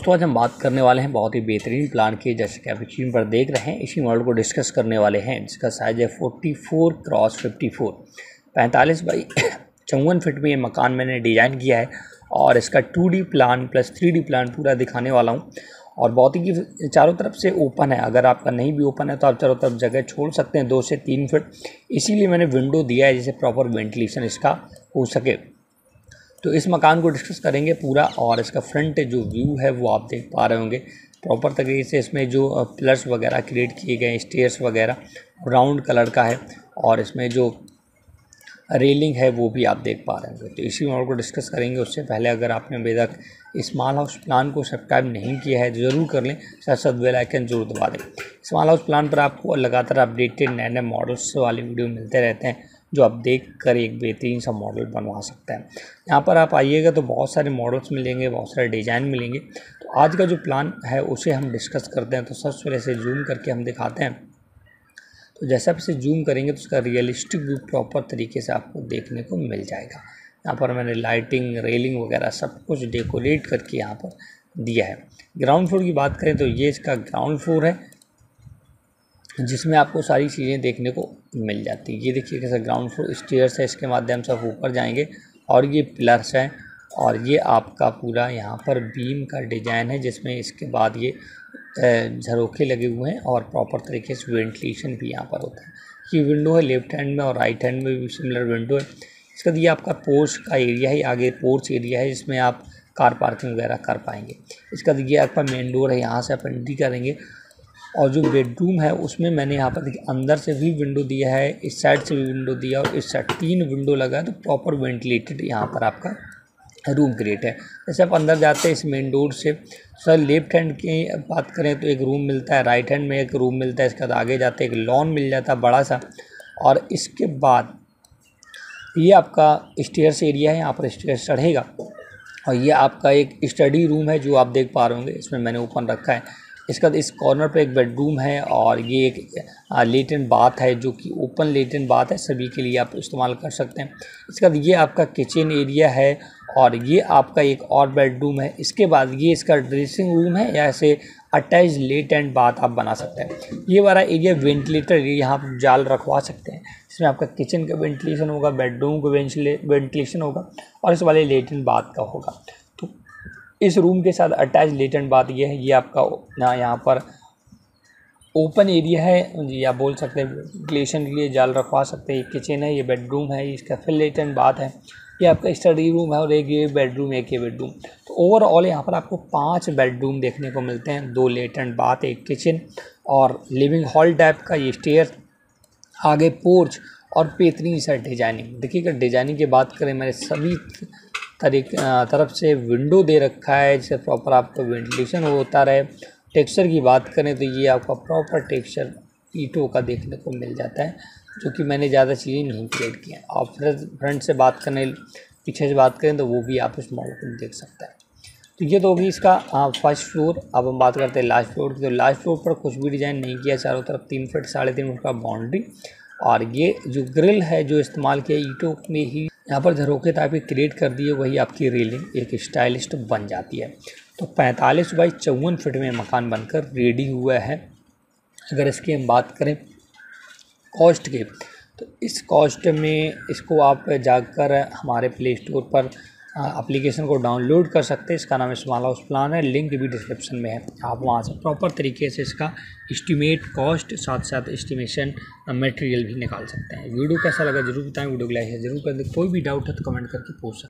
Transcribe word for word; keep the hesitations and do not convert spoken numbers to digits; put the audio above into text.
दोस्तों आज हम बात करने वाले हैं बहुत ही बेहतरीन प्लान के, जैसे कि आप स्क्रीन पर देख रहे हैं इसी मॉडल को डिस्कस करने वाले हैं, जिसका साइज़ है forty four cross fifty four, पैंतालीस बाई चौवन फिट में ये मकान मैंने डिज़ाइन किया है और इसका two D plan plus three D plan पूरा दिखाने वाला हूँ। और बहुत ही चारों तरफ से ओपन है, अगर आपका नहीं भी ओपन है तो आप चारों तरफ जगह छोड़ सकते हैं दो से तीन फिट, इसीलिए मैंने विंडो दिया है जिससे प्रॉपर वेंटिलेशन इसका हो सके। तो इस मकान को डिस्कस करेंगे पूरा, और इसका फ्रंट जो व्यू है वो आप देख पा रहे होंगे प्रॉपर तरीके से। इसमें जो पिलर्स वगैरह क्रिएट किए गए, स्टेयर्स वगैरह राउंड कलर का है और इसमें जो रेलिंग है वो भी आप देख पा रहे होंगे। तो इसी मॉडल को डिस्कस करेंगे। उससे पहले अगर आपने अभी तक स्मॉल हाउस प्लान को सब्सक्राइब नहीं किया है ज़रूर कर लें, साथ साथ बेल आइकन जरूर दबा दें। स्मॉल हाउस प्लान पर आपको लगातार अपडेटेड नए नए मॉडल्स वाले वीडियो मिलते रहते हैं, जो आप देख कर एक बेहतरीन सा मॉडल बनवा सकते हैं। यहाँ पर आप आइएगा तो बहुत सारे मॉडल्स मिलेंगे, बहुत सारे डिज़ाइन मिलेंगे। तो आज का जो प्लान है उसे हम डिस्कस करते हैं। तो सबसे पहले इसे जूम करके हम दिखाते हैं। तो जैसे आप इसे जूम करेंगे तो उसका रियलिस्टिक व्यू प्रॉपर तरीके से आपको देखने को मिल जाएगा। यहाँ पर मैंने लाइटिंग, रेलिंग वगैरह सब कुछ डेकोरेट करके यहाँ पर दिया है। ग्राउंड फ्लोर की बात करें तो ये इसका ग्राउंड फ्लोर है, जिसमें आपको सारी चीज़ें देखने को मिल जाती है। ये देखिए कैसा ग्राउंड फ्लोर स्टेयर्स है, इसके माध्यम से आप ऊपर जाएंगे और ये पिलर्स हैं और ये आपका पूरा यहाँ पर बीम का डिज़ाइन है, जिसमें इसके बाद ये झरोखे लगे हुए हैं और प्रॉपर तरीके से वेंटिलेशन भी यहाँ पर होता है। ये विंडो है लेफ्ट हैंड में और राइट हैंड में भी सिमिलर विंडो है। इसका ये आपका पोर्च का एरिया है, आगे पोर्च एरिया है जिसमें आप कार पार्किंग वगैरह कर पाएंगे। इसका ये आपका मेन डोर है, यहाँ से आप एंट्री करेंगे। और जो बेडरूम है उसमें मैंने यहाँ पर देखिए अंदर से भी विंडो दिया है, इस साइड से भी विंडो दिया और इस साइड तीन विंडो लगा है, तो प्रॉपर वेंटिलेटेड यहाँ पर आपका रूम क्रिएट है। जैसे आप अंदर जाते हैं इस मेन डोर से, सर लेफ्ट हैंड की बात करें तो एक रूम मिलता है, राइट हैंड में एक रूम मिलता है। इसके बाद आगे जाते एक लॉन मिल जाता है बड़ा सा, और इसके बाद ये आपका स्टेयर्स एरिया है, यहाँ पर स्टेयर्स चढ़ेगा। और ये आपका एक स्टडी रूम है जो आप देख पा रहे होंगे, इसमें मैंने ओपन रखा है। इसका इस कॉर्नर पे एक बेडरूम है और ये एक लेटन बाथ है, जो कि ओपन लेटन बाथ है, सभी के लिए आप इस्तेमाल कर सकते हैं। इसका ये आपका किचन एरिया है और ये आपका एक और बेडरूम है। इसके बाद ये इसका ड्रेसिंग रूम है, या ऐसे अटैच लेटन बाथ आप बना सकते हैं। ये वाला एरिया वेंटिलेटर एरिया, यहाँ पर जाल रखवा सकते हैं, इसमें आपका किचन का वेंटिलेशन होगा, बेडरूम का वेंटिलेशन होगा और इस वाले लेटन बाथ का होगा। इस रूम के साथ अटैच लेटन बात यह है, ये आपका ना यहाँ पर ओपन एरिया है, या बोल सकते हैं वेंटिलेशन के लिए जाल रखवा सकते हैं। ये किचन है, ये बेडरूम है, इसका फिर लेटन बात है, ये आपका स्टडी रूम है और एक ये बेडरूम, एक ये बेडरूम। तो ओवरऑल यहाँ पर आपको पांच बेडरूम देखने को मिलते हैं, दो लेटन बात, एक किचन और लिविंग हॉल टाइप का, ये स्टेयर, आगे पोर्च और बेहतरीन सा डिजाइनिंग। देखिएगा डिजाइनिंग की बात करें, मैंने सभी तरीक तरफ से विंडो दे रखा है, जिससे प्रॉपर आपको वेंटिलेशन होता रहे। टेक्सचर की बात करें तो ये आपका प्रॉपर टेक्सचर ईंटों का देखने को मिल जाता है, जो कि मैंने ज़्यादा चीज़ें नहीं क्रिएट की हैं। और फ्रंट से बात करें, पीछे से बात करें तो वो भी आप इस मॉडल को देख सकते हैं। तो ये तो होगी इसका फर्स्ट फ्लोर। अब हम बात करते हैं लास्ट फ्लोर की। तो लास्ट फ्लोर पर कुछ भी डिज़ाइन नहीं किया, चारों तरफ तीन फिट साढ़े तीन फिट का बाउंड्री, और ये जो ग्रिल है जो इस्तेमाल किया ईंटों में ही यहाँ पर झरोखे टाइप की क्रिएट कर दिए, वही आपकी रेलिंग एक स्टाइलिस्ट बन जाती है। तो पैंतालीस बाई चौवन फिट में मकान बनकर रेडी हुआ है। अगर इसकी हम बात करें कॉस्ट के, तो इस कॉस्ट में इसको आप जाकर हमारे प्ले स्टोर पर एप्लीकेशन को डाउनलोड कर सकते हैं, इसका नाम स्मॉल हाउस प्लान है, लिंक भी डिस्क्रिप्शन में है। आप वहाँ से प्रॉपर तरीके से इसका एस्टिमेट कॉस्ट, साथ साथ एस्टिमेशन मटेरियल भी निकाल सकते हैं। वीडियो कैसा लगा जरूर बताएं, वीडियो को लाइक जरूर कर दें। कोई भी डाउट है तो कमेंट करके पूछ सकते हैं।